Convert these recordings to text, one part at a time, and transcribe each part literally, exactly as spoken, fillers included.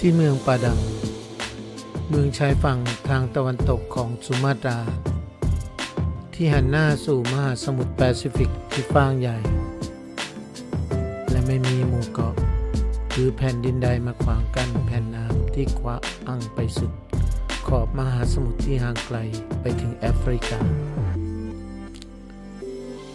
ที่เมืองปาดังเมืองชายฝั่งทางตะวันตกของสุมาตราที่หันหน้าสู่มหาสมุทรแปซิฟิกที่กว้างใหญ่และไม่มีหมู่เกาะหรือแผ่นดินใดมาขวางกั้นแผ่นน้ำที่คว้าอั้งไปสุดขอบมหาสมุทรที่ห่างไกลไปถึงแอฟริกา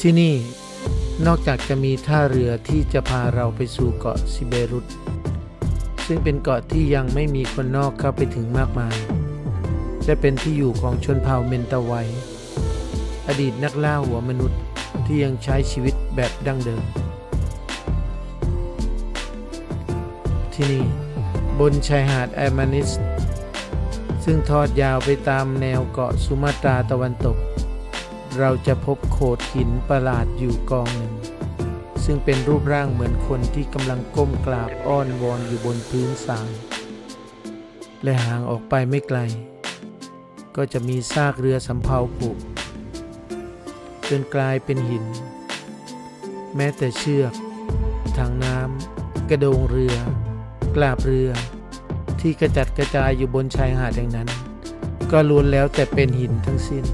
ที่นี่นอกจากจะมีท่าเรือที่จะพาเราไปสู่เกาะซิเบรุตซึ่งเป็นเกาะที่ยังไม่มีคนนอกเข้าไปถึงมากมายและเป็นที่อยู่ของชนเผ่าเมนตาไวอดีตนักล่าหัวมนุษย์ที่ยังใช้ชีวิตแบบดั้งเดิมที่นี่บนชายหาดแอมานิสซึ่งทอดยาวไปตามแนวเกาะสุมาตราตะวันตกเราจะพบโขดหินประหลาดอยู่กองหนึ่งซึ่งเป็นรูปร่างเหมือนคนที่กำลังก้มกราบอ้อนวอนอยู่บนพื้นทรายและห่างออกไปไม่ไกลก็จะมีซากเรือสำเภาผุจนกลายเป็นหินแม้แต่เชือกถังน้ำกระโดงเรือกลาบเรือที่กระจัดกระจายอยู่บนชายหาดดังนั้นก็ล้วนแล้วแต่เป็นหินทั้งสิ้น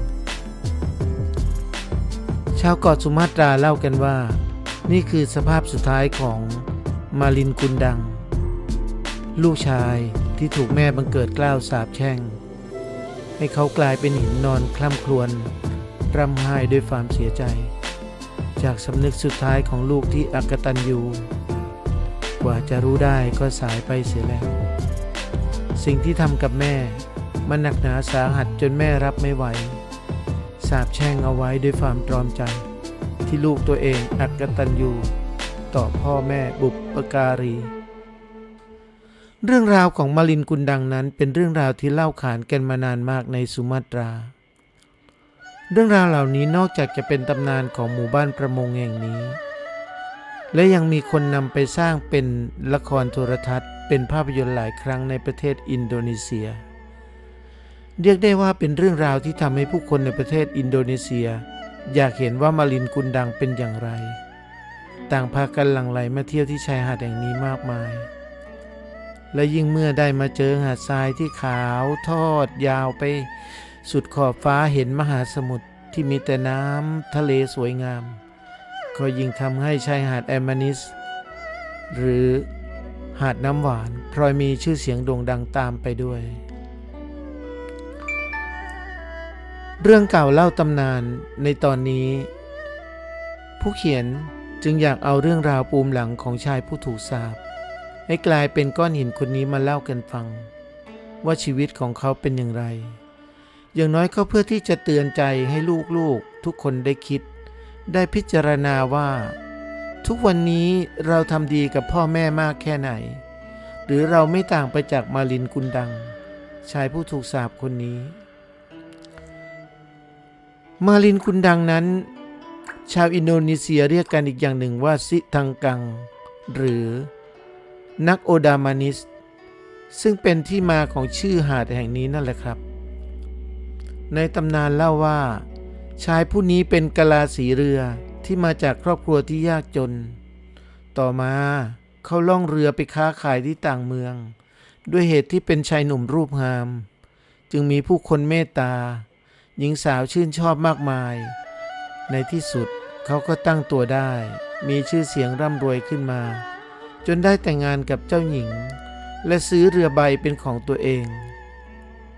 ชาวเกาะสุมาตราเล่ากันว่านี่คือสภาพสุดท้ายของมาลินกุนดังลูกชายที่ถูกแม่บังเกิดเกล้าสาปแช่งให้เขากลายเป็นหินนอนคล่ำครวญร่ำไห้ด้วยความเสียใจจากสำนึกสุดท้ายของลูกที่อกตัญญูกว่าจะรู้ได้ก็สายไปเสียแล้วสิ่งที่ทำกับแม่มันหนักหนาสาหัสจนแม่รับไม่ไหวสาปแช่งเอาไว้ด้วยความตรอมใจที่ลูกตัวเองอกตัญญูต่อพ่อแม่บุพการีเรื่องราวของมาลินกุนดังนั้นเป็นเรื่องราวที่เล่าขานกันมานานมากในสุมาตราเรื่องราวเหล่านี้นอกจากจะเป็นตำนานของหมู่บ้านประมงแห่งนี้และยังมีคนนำไปสร้างเป็นละครโทรทัศน์เป็นภาพยนตร์หลายครั้งในประเทศอินโดนีเซียเรียกได้ว่าเป็นเรื่องราวที่ทำให้ผู้คนในประเทศอินโดนีเซียอยากเห็นว่ามาลินกุนดังเป็นอย่างไรต่างพากันหลั่งไหลมาเที่ยวที่ชายหาดแห่งนี้มากมายและยิ่งเมื่อได้มาเจอหาดทรายที่ขาวทอดยาวไปสุดขอบฟ้าเห็นมหาสมุทรที่มีแต่น้ำทะเลสวยงามก็ยิ่งทำให้ชายหาดแอมานิสหรือหาดน้ำหวานพลอยมีชื่อเสียงโด่งดังตามไปด้วยเรื่องเก่าเล่าตำนานในตอนนี้ผู้เขียนจึงอยากเอาเรื่องราวปูมหลังของชายผู้ถูกสาปให้กลายเป็นก้อนหินคนนี้มาเล่ากันฟังว่าชีวิตของเขาเป็นอย่างไรอย่างน้อยก็เพื่อที่จะเตือนใจให้ลูกๆทุกคนได้คิดได้พิจารณาว่าทุกวันนี้เราทำดีกับพ่อแม่มากแค่ไหนหรือเราไม่ต่างไปจากมาลินกุนดังชายผู้ถูกสาปคนนี้มาลินกุนดังนั้นชาวอินโดนีเซียเรียกกันอีกอย่างหนึ่งว่าซิทังกังหรือนักโอดามานิสซึ่งเป็นที่มาของชื่อหาดแห่งนี้นั่นแหละครับในตำนานเล่าว่าชายผู้นี้เป็นกะลาสีเรือที่มาจากครอบครัวที่ยากจนต่อมาเขาล่องเรือไปค้าขายที่ต่างเมืองด้วยเหตุที่เป็นชายหนุ่มรูปงามจึงมีผู้คนเมตตาหญิงสาวชื่นชอบมากมายในที่สุดเขาก็ตั้งตัวได้มีชื่อเสียงร่ำรวยขึ้นมาจนได้แต่งงานกับเจ้าหญิงและซื้อเรือใบเป็นของตัวเอง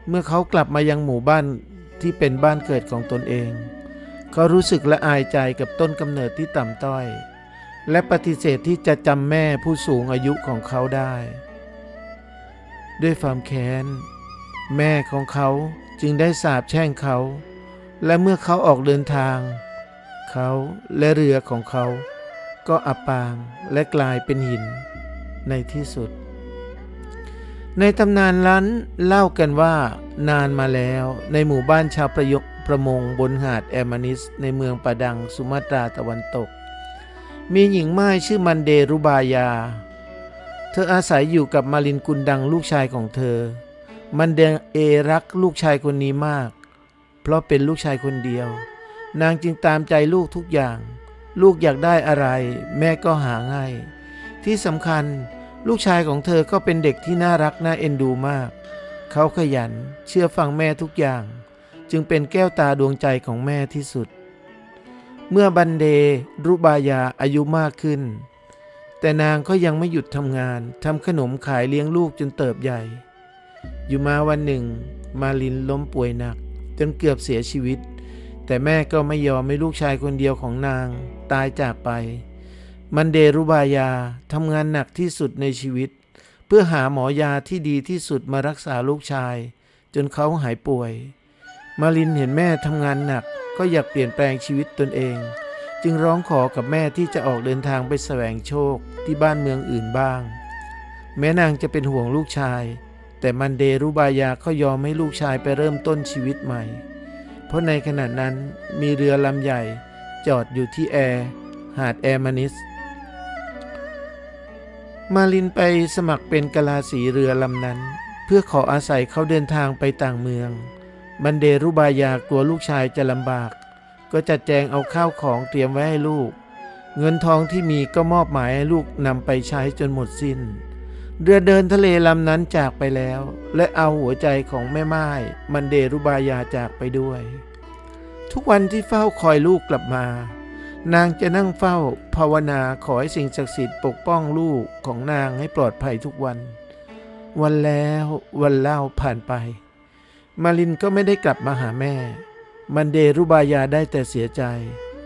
เมื่อเขากลับมายังหมู่บ้านที่เป็นบ้านเกิดของตนเองเขารู้สึกละอายใจกับต้นกำเนิดที่ต่ำต้อยและปฏิเสธที่จะจำแม่ผู้สูงอายุของเขาได้ด้วยความแค้นแม่ของเขาจึงได้สาปแช่งเขาและเมื่อเขาออกเดินทางเขาและเรือของเขาก็อับปางและกลายเป็นหินในที่สุดในตำนานล้านเล่ากันว่านานมาแล้วในหมู่บ้านชาวประยกประมงบนหาดแอมานิสในเมืองปาดังสุมาตราตะวันตกมีหญิงม่ายชื่อมันเดรุบายาเธออาศัยอยู่กับมาลินกุนดังลูกชายของเธอมันเดเอรักลูกชายคนนี้มากเพราะเป็นลูกชายคนเดียวนางจึงตามใจลูกทุกอย่างลูกอยากได้อะไรแม่ก็หาให้ที่สำคัญ ลูกชายของเธอก็เป็นเด็กที่น่ารักน่าเอ็นดูมากเขาขยันเชื่อฟังแม่ทุกอย่างจึงเป็นแก้วตาดวงใจของแม่ที่สุดเมื่อบันเดรุบายาอายุมากขึ้นแต่นางก็ยังไม่หยุดทำงานทำขนมขายเลี้ยงลูกจนเติบใหญ่อยู่มาวันหนึ่งมาลินล้มป่วยหนักจนเกือบเสียชีวิตแต่แม่ก็ไม่ยอมให้ลูกชายคนเดียวของนางตายจากไปมันเดรุบายาทำงานหนักที่สุดในชีวิตเพื่อหาหมอยาที่ดีที่สุดมารักษาลูกชายจนเขาหายป่วยมาลินเห็นแม่ทำงานหนักก็อยากเปลี่ยนแปลงชีวิตตนเองจึงร้องขอกับแม่ที่จะออกเดินทางไปแสวงโชคที่บ้านเมืองอื่นบ้างแม้นางจะเป็นห่วงลูกชายแต่มันเดรุบายาก็ยอมให้ลูกชายไปเริ่มต้นชีวิตใหม่เพราะในขณะนั้นมีเรือลำใหญ่จอดอยู่ที่แอร์หาดแอร์มานิสมาลินไปสมัครเป็นกะลาสีเรือลำนั้นเพื่อขออาศัยเขาเดินทางไปต่างเมืองมันเดรุบายากลัวลูกชายจะลำบากก็จัดแจงเอาข้าวของเตรียมไว้ให้ลูกเงินทองที่มีก็มอบหมายให้ลูกนำไปใช้จนหมดสิ้นเรือเดินทะเลลำนั้นจากไปแล้วและเอาหัวใจของแม่ม่ายมันเดรุบายาจากไปด้วยทุกวันที่เฝ้าคอยลูกกลับมานางจะนั่งเฝ้าภาวนาขอให้สิ่งศักดิ์สิทธิ์ปกป้องลูกของนางให้ปลอดภัยทุกวันวันแล้ววันเล่าผ่านไปมาลินก็ไม่ได้กลับมาหาแม่มันเดรุบายาได้แต่เสียใจ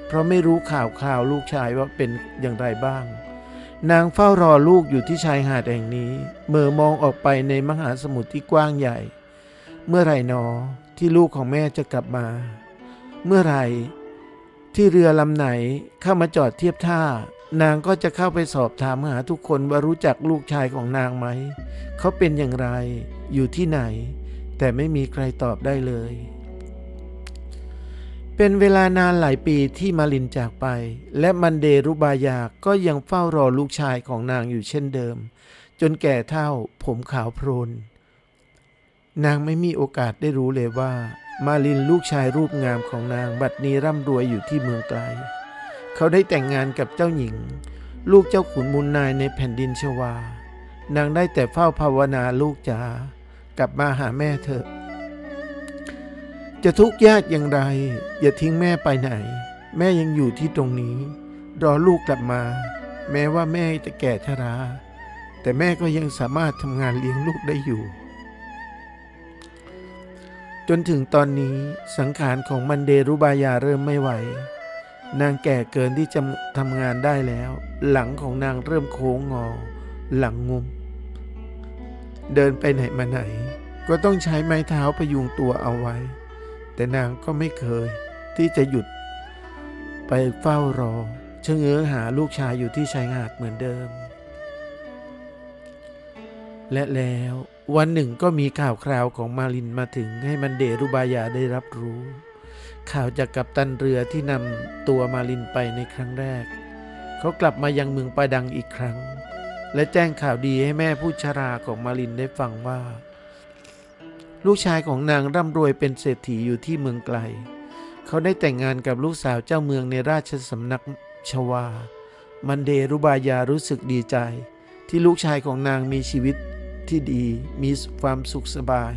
เพราะไม่รู้ข่าวข่าวลูกชายว่าเป็นอย่างไรบ้างนางเฝ้ารอลูกอยู่ที่ชายหาดแห่งนี้เมื่อมองออกไปในมหาสมุทรที่กว้างใหญ่เมื่อไหร่หนอที่ลูกของแม่จะกลับมาเมื่อไหร่ที่เรือลำไหนเข้ามาจอดเทียบท่านางก็จะเข้าไปสอบถามหาทุกคนว่ารู้จักลูกชายของนางไหมเขาเป็นอย่างไรอยู่ที่ไหนแต่ไม่มีใครตอบได้เลยเป็นเวลานานหลายปีที่มาลินจากไปและมันเดรุบายาก็ยังเฝ้ารอลูกชายของนางอยู่เช่นเดิมจนแก่เฒ่าผมขาวโพลนนางไม่มีโอกาสได้รู้เลยว่ามาลินลูกชายรูปงามของนางบัดนี้ร่ำรวยอยู่ที่เมืองไกลเขาได้แต่งงานกับเจ้าหญิงลูกเจ้าขุนมูลนายในแผ่นดินชวานางได้แต่เฝ้าภาวนาลูกจ๋ากลับมาหาแม่เถอะจะทุกข์ยากอย่างไรอย่าทิ้งแม่ไปไหนแม่ยังอยู่ที่ตรงนี้รอลูกกลับมาแม้ว่าแม่จะแก่ชราแต่แม่ก็ยังสามารถทำงานเลี้ยงลูกได้อยู่จนถึงตอนนี้สังขารของมันเดรุบายาเริ่มไม่ไหวนางแก่เกินที่จะทำงานได้แล้วหลังของนางเริ่มโค้งงอหลังงุ้มเดินไปไหนมาไหนก็ต้องใช้ไม้เท้าพยุงตัวเอาไว้แต่นางก็ไม่เคยที่จะหยุดไปเฝ้ารอเชงเอ้อหาลูกชายอยู่ที่ชายหาดเหมือนเดิมและแล้ววันหนึ่งก็มีข่าวคราวของมาลินมาถึงให้มันเดรุบายาได้รับรู้ข่าวจากกัปตันเรือที่นำตัวมาลินไปในครั้งแรกเขากลับมายังเมืองปาดังอีกครั้งและแจ้งข่าวดีให้แม่ผู้ชราของมาลินได้ฟังว่าลูกชายของนางร่ำรวยเป็นเศรษฐีอยู่ที่เมืองไกลเขาได้แต่งงานกับลูกสาวเจ้าเมืองในราชสำนักชวามันเดรุบายารู้สึกดีใจที่ลูกชายของนางมีชีวิตที่ดีมีความสุขสบาย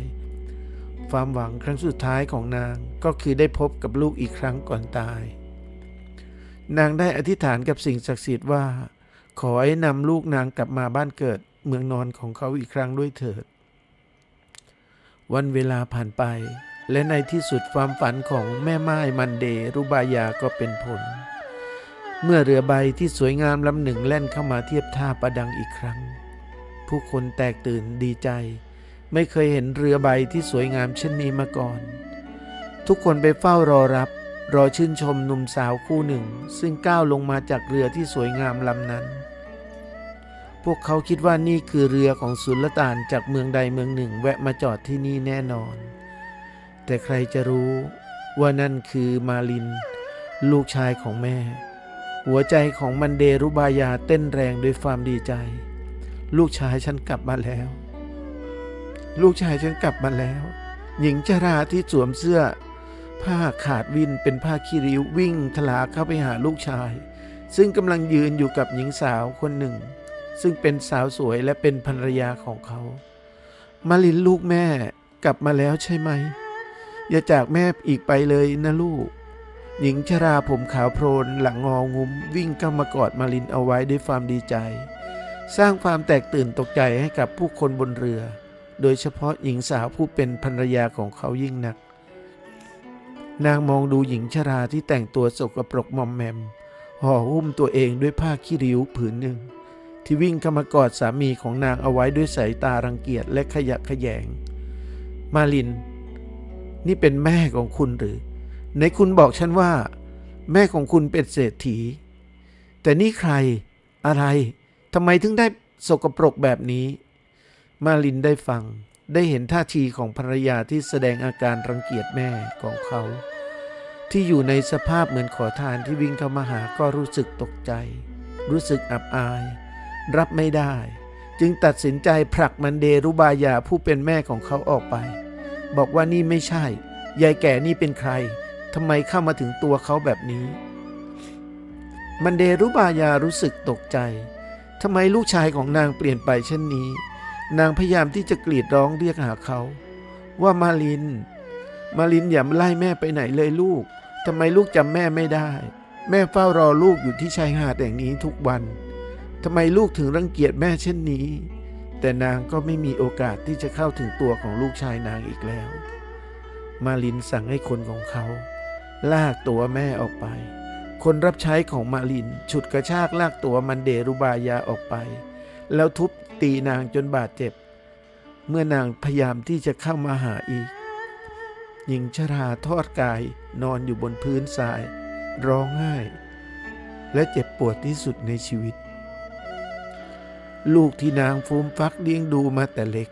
ความหวังครั้งสุดท้ายของนางก็คือได้พบกับลูกอีกครั้งก่อนตายนางได้อธิษฐานกับสิ่งศักดิ์สิทธิ์ว่าขอให้นำลูกนางกลับมาบ้านเกิดเมืองนอนของเขาอีกครั้งด้วยเถิดวันเวลาผ่านไปและในที่สุดความฝันของแม่ม่ายมันเดรุบายาก็เป็นผลเมื่อเรือใบที่สวยงามลำหนึ่งแล่นเข้ามาเทียบท่าปะดังอีกครั้งผู้คนแตกตื่นดีใจไม่เคยเห็นเรือใบที่สวยงามเช่นนี้มาก่อนทุกคนไปเฝ้ารอรับรอชื่นชมหนุ่มสาวคู่หนึ่งซึ่งก้าวลงมาจากเรือที่สวยงามลำนั้นพวกเขาคิดว่านี่คือเรือของสุลต่านจากเมืองใดเมืองหนึ่งแวะมาจอดที่นี่แน่นอนแต่ใครจะรู้ว่านั่นคือมาลินลูกชายของแม่หัวใจของมันเดรุบายาเต้นแรงด้วยความดีใจลูกชายฉันกลับมาแล้วลูกชายฉันกลับมาแล้วหญิงชราที่สวมเสื้อผ้าขาดวินเป็นผ้าขี้ริ้ววิ่งทลาเข้าไปหาลูกชายซึ่งกำลังยืนอยู่กับหญิงสาวคนหนึ่ง ซึ่งเป็นสาวสวยและเป็นภรรยาของเขามาลินลูกแม่กลับมาแล้วใช่ไหมอย่าจากแม่อีกไปเลยนะลูกหญิงชราผมขาวโพลนหลังงองุ้มวิ่งเข้ามากอดมาลินเอาไว้ด้วยความดีใจสร้างความแตกตื่นตกใจให้กับผู้คนบนเรือโดยเฉพาะหญิงสาวผู้เป็นภรรยาของเขายิ่งนักนางมองดูหญิงชราที่แต่งตัวสกปรกมอมแมมห่อหุ้มตัวเองด้วยผ้าขี้ริ้วผืนหนึ่งที่วิ่งเข้ามากอดสามีของนางเอาไว้ด้วยสายตารังเกียจและขยะแขยงมาลินนี่เป็นแม่ของคุณหรือไหนคุณบอกฉันว่าแม่ของคุณเป็นเศรษฐีแต่นี่ใครอะไรทำไมถึงได้สกปรกแบบนี้มาลินได้ฟังได้เห็นท่าทีของภรรยาที่แสดงอาการรังเกียจแม่ของเขาที่อยู่ในสภาพเหมือนขอทานที่วิ่งเข้ามาหาก็รู้สึกตกใจรู้สึกอับอายรับไม่ได้จึงตัดสินใจผลักมันเดรุบายาผู้เป็นแม่ของเขาออกไปบอกว่านี่ไม่ใช่ยายแก่นี่เป็นใครทำไมเข้ามาถึงตัวเขาแบบนี้มันเดรุบายารู้สึกตกใจทำไมลูกชายของนางเปลี่ยนไปเช่นนี้นางพยายามที่จะกรีดร้องเรียกหาเขาว่ามาลินมาลินอย่าไล่แม่ไปไหนเลยลูกทำไมลูกจำแม่ไม่ได้แม่เฝ้ารอลูกอยู่ที่ชายหาดแห่งนี้ทุกวันทำไมลูกถึงรังเกียจแม่เช่นนี้แต่นางก็ไม่มีโอกาสที่จะเข้าถึงตัวของลูกชายนางอีกแล้วมาลินสั่งให้คนของเขาลากตัวแม่ออกไปคนรับใช้ของมาลินฉุดกระชากลากตัวมันเดรุบายาออกไปแล้วทุบตีนางจนบาดเจ็บเมื่อนางพยายามที่จะเข้ามาหาอีกหญิงชราทอดกายนอนอยู่บนพื้นทรายร้องไห้และเจ็บปวดที่สุดในชีวิตลูกที่นางฟูมฟักเลี้ยงดูมาแต่เล็ก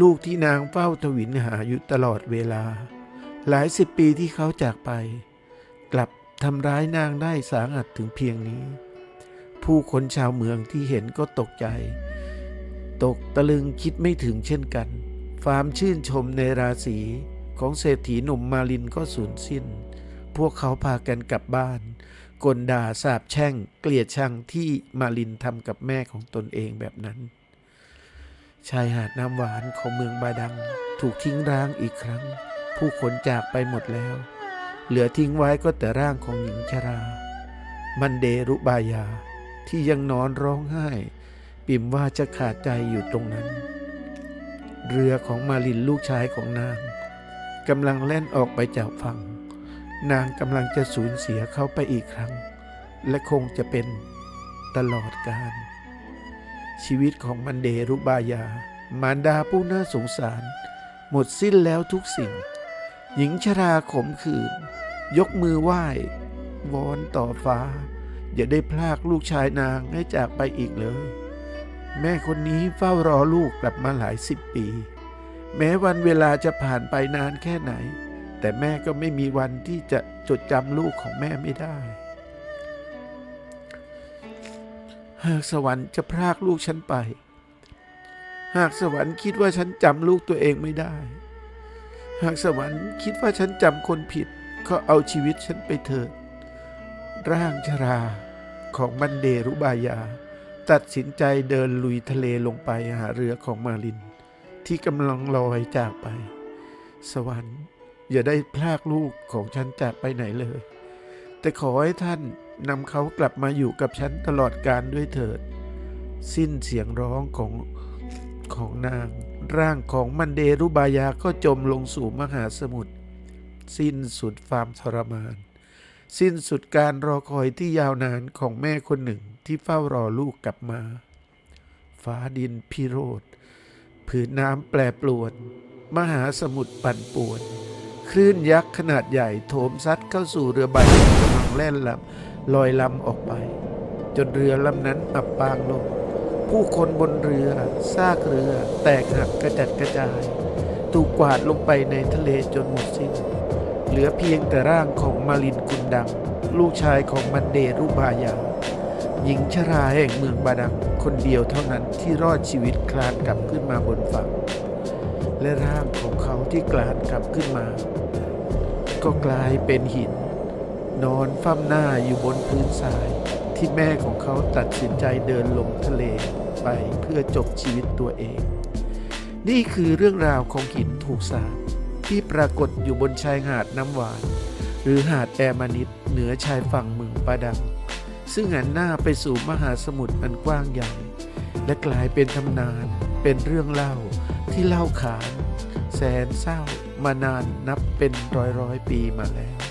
ลูกที่นางเฝ้าทวินหาอยู่ตลอดเวลาหลายสิบปีที่เขาจากไปกลับทำร้ายนางได้สาหัสถึงเพียงนี้ผู้คนชาวเมืองที่เห็นก็ตกใจตกตะลึงคิดไม่ถึงเช่นกันความชื่นชมในราศีของเศรษฐีหนุ่มมาลินก็สูญสิ้นพวกเขาพากันกลับบ้านกลด่าสาปแช่งเกลียดชังที่มาลินทำกับแม่ของตนเองแบบนั้นชายหาดน้ำหวานของเมืองบาดังถูกทิ้งร้างอีกครั้งผู้คนจากไปหมดแล้วเหลือทิ้งไว้ก็แต่ร่างของหญิงชรามันเดรุบายาที่ยังนอนร้องไห้ปิ่มว่าจะขาดใจอยู่ตรงนั้นเรือของมาลินลูกชายของนางกำลังแล่นออกไปจากฝั่งนางกำลังจะสูญเสียเขาไปอีกครั้งและคงจะเป็นตลอดกาลชีวิตของมันเดรุบายามารดาผู้น่าสงสารหมดสิ้นแล้วทุกสิ่งหญิงชราขมขื่นยกมือไหว้วอนต่อฟ้าอย่าได้พรากลูกชายนางให้จากไปอีกเลยแม่คนนี้เฝ้ารอลูกกลับมาหลายสิบปีแม้วันเวลาจะผ่านไปนานแค่ไหนแต่แม่ก็ไม่มีวันที่จะจดจำลูกของแม่ไม่ได้หากสวรรค์จะพรากลูกฉันไปหากสวรรค์คิดว่าฉันจำลูกตัวเองไม่ได้หากสวรรค์คิดว่าฉันจำคนผิดก็เอาชีวิตฉันไปเถิดร่างชราของมันเดรุบายาตัดสินใจเดินลุยทะเลลงไปหาเรือของมาลินที่กำลังลอยจากไปสวรรค์อย่าได้พรากลูกของฉันจากไปไหนเลยแต่ขอให้ท่านนำเขากลับมาอยู่กับฉันตลอดกาลด้วยเถิดสิ้นเสียงร้องของของนางร่างของมันเดรุบายาก็จมลงสู่มหาสมุทรสิ้นสุดความทรมานสิ้นสุดการรอคอยที่ยาวนานของแม่คนหนึ่งที่เฝ้ารอลูกกลับมาฟ้าดินพิโรธผืนน้ำแปรปรวนมหาสมุทรปั่นป่วนคลื่นยักษ์ขนาดใหญ่โถมซัดเข้าสู่เรือใบกำลังแล่นลำลอยลำออกไปจนเรือลำนั้นอับปางลงผู้คนบนเรือซากเรือแตกหักกระจัดกระจายถูกกวาดลงไปในทะเลจนหมดสิ้นเหลือเพียงแต่ร่างของมาลินกุนดังลูกชายของมันเดรุบายาหญิงชราแห่งเมืองบาดังคนเดียวเท่านั้นที่รอดชีวิตคลานกลับขึ้นมาบนฝั่งและร่างของเขาที่คลานกลับขึ้นมาก็กลายเป็นหินนอนคว่ำหน้าอยู่บนพื้นทราย ที่แม่ของเขาตัดสินใจเดินลงทะเลไปเพื่อจบชีวิตตัวเองนี่คือเรื่องราวของหินถูกสาปที่ปรากฏอยู่บนชายหาดน้ำหวานหรือหาดแอมานิดเหนือชายฝั่งเมืองปะดังซึ่งหันหน้าไปสู่มหาสมุทรอันกว้างใหญ่และกลายเป็นตำนานเป็นเรื่องเล่าที่เล่าขานแสนเศร้ามานานนับเป็นร้อยๆปีมาแล้ว